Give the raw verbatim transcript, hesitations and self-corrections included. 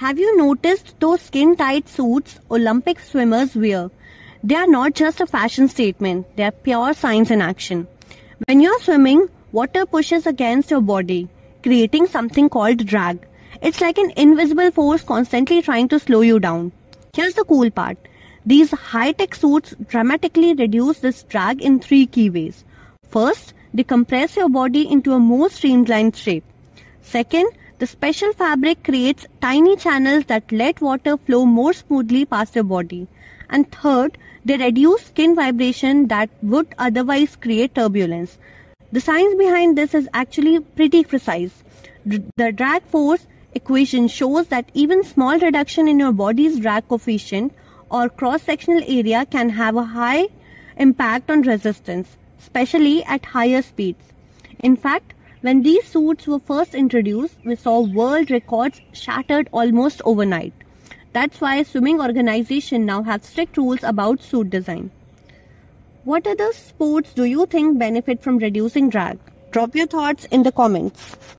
Have you noticed those skin-tight suits Olympic swimmers wear? They are not just a fashion statement, they are pure science in action. When you're swimming, water pushes against your body, creating something called drag. It's like an invisible force constantly trying to slow you down. Here's the cool part. These high-tech suits dramatically reduce this drag in three key ways. First, they compress your body into a more streamlined shape. Second, the special fabric creates tiny channels that let water flow more smoothly past your body. And third, they reduce skin vibration that would otherwise create turbulence. The science behind this is actually pretty precise. The drag force equation shows that even small reduction in your body's drag coefficient or cross-sectional area can have a high impact on resistance, especially at higher speeds. In fact, when these suits were first introduced, we saw world records shattered almost overnight. That's why swimming organizations now have strict rules about suit design. What other sports do you think benefit from reducing drag? Drop your thoughts in the comments.